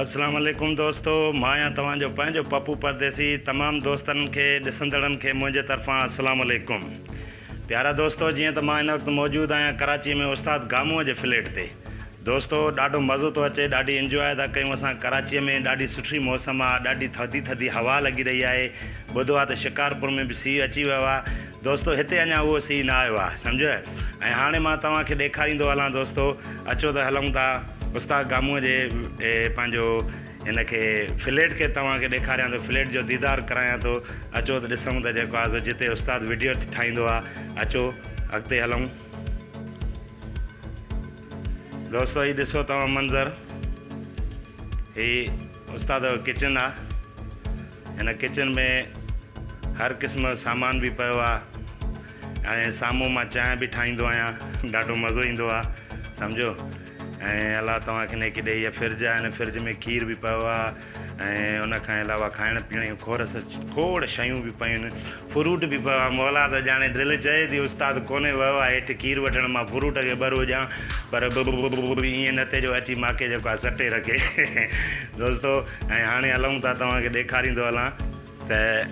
अस्सलाम वालेकुम दोस्तों, मां या तवांजो पंहिंजो पप्पू परदेसी। तमाम दोस्तन के ॾिसंदड़न के मुझे तरफा अस्सलाम वालेकुम। प्यारा दोस्तों, जीअं त मां इन वक्त मौजूद आया कराची में उस्ताद गामो के फ्लैट ते। दोस्तों ॾाढो मज़ो तो अचे, ॾाढी इंजॉय था कयूं असां कराची में। ॾाढी सुठी मौसम आहे, ॾाढी थधी थधी हवा लगी रही है। बुधो आ तो शिकारपुर में भी सीह अची वो आ दोस्तों, हिते अञा उहो सीह न आयो आहे, समझो। ऐं हाणे मां तव्हांखे ॾेखारींदो हलां दोस्तों, अचो त हलूं था उस्ताद गामो जे पंहिंजो इनके फ्लैट के तव्हांखे ॾेखारियां थो, फ्लैट जो दीदार करायां थो। अचो तो ॾिसूं था जेको आहे जिते उस्ताद वीडियो ठाहींदो आहे। अचो अॻिते हलूं दोस्तों। ये ॾिसो तव्हां मंज़र, ही उस्ताद जो किचन आ। इन किचन में हर किस्म जो सामान भी पियो आ। सामू मां चाय भी ठाहींदो आहियां, ॾाढो मज़ो ईंदो आ, समझो। ऐं अला तव्हांखे न किॾे ये फ्रिज आ, इन फ्रिज में खीर भी पियो आ। ऐं उनखां अलावा खाइण पीअण जूं खोड़ शयूं बि पियूं आहिनि, फ्रूट बि पियो आहे। मौला त ॼाणे दिलि चए थी उस्ताद कोन्हे वियो आहे हेठि खीर वठणु, मां फ्रूट खे ॿ हुजां, पर ईअं न थिए जो अची मूंखे जेको आहे सटे रखे दोस्तो। ऐं हाणे हलूं था, तव्हांखे ॾेखारींदो हलां त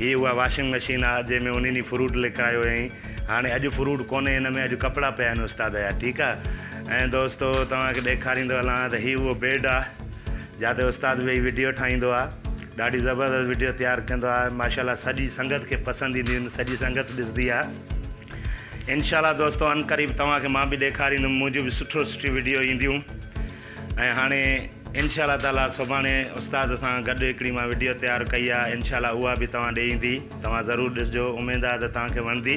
हीअ उहा वॉशिंग मशीन आहे जंहिंमें उन्हनि ई फ्रूट लिकायो हुयईं। हाणे अॼु फ्रूट कोन्हे हिन में, अॼु कपिड़ा पिया आहिनि उस्ताद जा, ठीकु आहे। ऐं दोस्तो तव्हांखे ॾेखारींदो हलां त हीउ उहो बेड आहे जिते उस्ताद वेही वीडियो ठाहींदो आहे। ॾाढी ज़बरदस्त वीडियो तयारु कंदो आहे, माशाल्लाह। सॼी संगत के पसंदि ईंदियूं आहिनि, सॼी संगत ॾिसंदी आहे। इंशाल्लाह दोस्तों अनक़रीब तव्हांखे मां बि ॾेखारींदुमि, मुंहिंजूं बि सुठो सुठी वीडियो ईंदियूं। ऐं हाणे इंशाल्लाह ताला सुभाणे उस्ताद सां गॾु हिकिड़ी मां वीडियो तयारु कई आहे, इंशाल्लाह उहा बि तव्हां ॾे ईंदी। तव्हां ज़रूरु ॾिसजो, उमेद आहे त तव्हांखे वणंदी।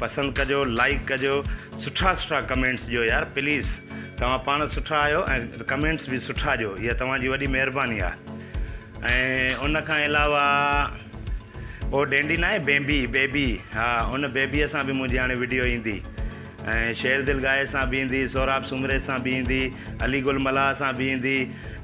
पसंदि कजो, लाइक कजो, सुठा सुठा कमेंट्स ॾियो यार प्लीज़। तव्हां पाण सुठा आहियो ऐं कमेंट्स बि सुठा ॾियो, इहा तव्हांजी वॾी महिरबानी आहे। ऐं उनखां अलावा उहो डेंडी न आहे, बेबी बेबी, हा उन बेबीअ सां बि मुंहिंजी हाणे वीडियो ईंदी। ऐं शेरदिल गाहे सां बि ईंदी, सोहराब सूमरे सां बि ईंदी, अली गुल मल्लाह सां बि ईंदी।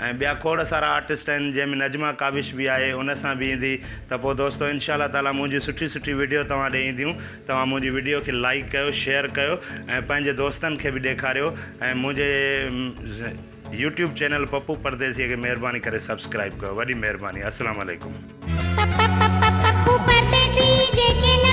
ऐं ॿिया खोड़ सारा आर्टिस्ट आहिनि जंहिंमें नजमा काविश बि आहे, उन सां बि ईंदी। त पोइ दोस्तों इंशाल्लाह ताला मुंहिंजी सुठी सुठी वीडियो तव्हां ॾे ईंदियूं। तव्हां मुंहिंजी वीडियो खे लाइक कयो, शेयर कयो ऐं पंहिंजे दोस्तनि खे बि ॾेखारियो। ऐं मुंहिंजे यूट्यूब चैनल पप्पू परदेसीअ खे महिरबानी करे सब्सक्राइब कयो, वॾी महिरबानी। अस्सलाम वालेकुम।